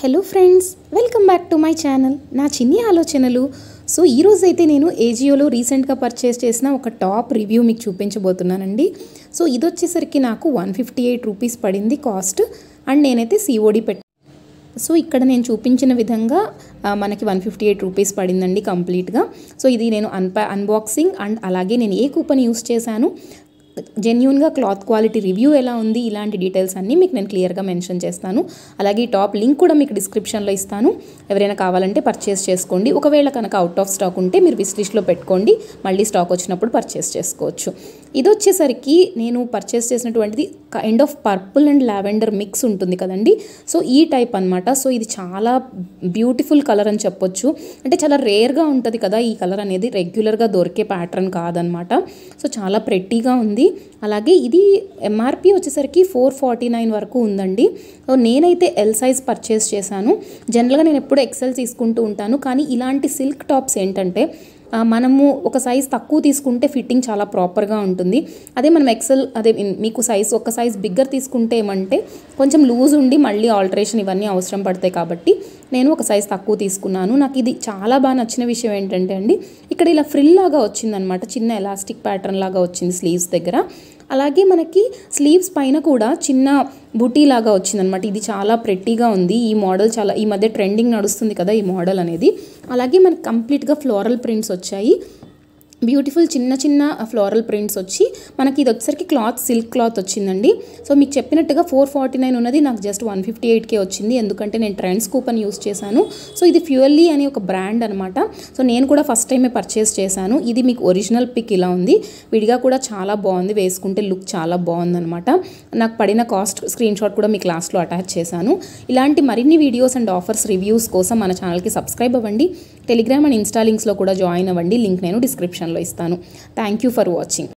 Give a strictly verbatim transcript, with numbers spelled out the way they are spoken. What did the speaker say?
Hello friends welcome back to my channel ना चिन्नी आलोचनलु सो ई रोजैते नेनु A J I O लो रीसेंट गा पर्चेस चेसिन ओक टाप रिव्यू मीकु चूपिंचबोतुन्नानंडी। सो इदि वच्चेसरिकि नाकु वन फिफ्टी एट रूपीस पड़िंदी कास्ट अंड नेनैते C O D पेट्टा। सो इक्कड नेनु चूपिंचिन विधंगा मनकी वन फिफ्टी एट रूपीस पड़िंदंडी कंप्लीट गा। सो इदि नेनु अनबॉक्सिंग अंड अलागे नेनु ए कूपन यूज चेशानु, जेन्यून गा क्लॉथ क्वालिटी रिव्यू एला उंदी इलांटी डीटेल्स अन्नी मीकु नेनु क्लियर गा मेंशन चेस्तानु। अलागे टॉप लिंक कूडा मीकु डिस्क्रिप्शन लो इस्तानु, एवरैना कावालंटे पर्चेस चेसुकोंडी। ओकवेळ कनक आउट ऑफ स्टॉक उंटे मीरु विश लिस्ट लो पेट्टुकोंडी, मल्ली स्टॉक वच्चिनप्पुडु पर्चेस चेसुकोवच्चु। इदि वच्चेसरिकि नेनु पर्चेस चेसिनटुवंटिदि kind of purple and lavender mix उंटुंदी कदंडी। सो ई टाइप अन्नमाट। सो इदि चाला ब्यूटिफुल कलर अनि चेप्पोच्चु, अंटे चाला रेयर गा उंटदी कदा ई कलर अनेदी, रेग्युलर गा दोरिके पैटर्न कादन्नमाट। सो चाला प्रेटी गा उंदी। అలాగే ఇది M R P వచ్చేసరికి फोर फोर्टी नाइन వరకు ఉందండి। సో నేనైతే ఎల్ సైజ్ పర్చేస్ చేశాను। జనరల్ గా నేను ఎప్పుడు ఎక్సెల్ తీసుకుంటూ ఉంటాను, కానీ ఇలాంటి సిల్క్ టాప్స్ ఏంటంటే మనము ఒక సైజ్ తక్కువ తీసుకుంటే ఫిట్టింగ్ చాలా ప్రాపర్ గా ఉంటుంది। అదే మనం ఎక్సెల్ అదే మీకు సైజ్ ఒక సైజ్ బిగ్గర్ తీసుకుంటే ఏమంటే కొంచెం లూజ్ ఉండి మళ్ళీ ఆల్టరేషన్ ఇవన్నీ అవసరం పడతాయి। కాబట్టి నేను ఒక సైజ్ తక్కువ తీసుకున్నాను। నాకు ఇది చాలా బాగా నచ్చిన విషయం ఏంటంటే అండి, ఇక్కడ ఇలా ఫ్రిల్ లాగా వచ్చింది అన్నమాట, చిన్న ఎలాస్టిక్ ప్యాటర్న్ లాగా వచ్చింది స్లీవ్స్ దగ్గర। అలాగే మనకి స్లీవ్స్ పైన కూడా చిన్న బుటీ లాగా వచ్చింది అన్నమాట। ఇది చాలా ప్రెట్టీగా ఉంది। ఈ మోడల్ చాలా ఈ మధ్య ట్రెండింగ్ నడుస్తుంది కదా ఈ మోడల్ అనేది। అలాగే మనకి కంప్లీట్ గా ఫ్లోరల్ ప్రింట్స్ వచ్చాయి, బ్యూటిఫుల్ చిన్న చిన్న ఫ్లోరల్ ప్రింట్స్ వచ్చి మనకి ఇది వచ్చేసరికి క్లాత్ సిల్క్ క్లాత్ వచ్చిందండి। సో మీకు చెప్పినట్టుగా फोर फोर्टी नाइन ఉన్నది నాకు జస్ట్ वन फिफ्टी एट కే వచ్చింది, ఎందుకంటే నేను ట్రెండ్స్ కూపన్ యూస్ చేశాను। సో ఇది ఫ్యూయల్లీ అనే ఒక బ్రాండ్ అన్నమాట। సో నేను కూడా ఫస్ట్ టైమే పర్చేస్ చేశాను। ఇది మీకు ఒరిజినల్ పిక్ ఇలా ఉంది, విడిగా కూడా చాలా బాగుంది, వేసుకుంటే లుక్ చాలా బాగుంది అన్నమాట। నాకు పడిన కాస్ట్ స్క్రీన్ షాట్ కూడా మీకు లాస్ట్లో అటాచ్ చేశాను। ఇలాంటి మరిన్ని వీడియోస్ అండ్ ఆఫర్స్ రివ్యూస్ కోసం మన ఛానల్కి సబ్స్క్రైబ్ అవ్వండి, టెలిగ్రామ్ అండ్ ఇన్స్టా లింక్స్లో కూడా జాయిన్ అవ్వండి, లింక్ నేను డిస్క్రిప్షన్ లో ఇస్తాను। Thank you for watching.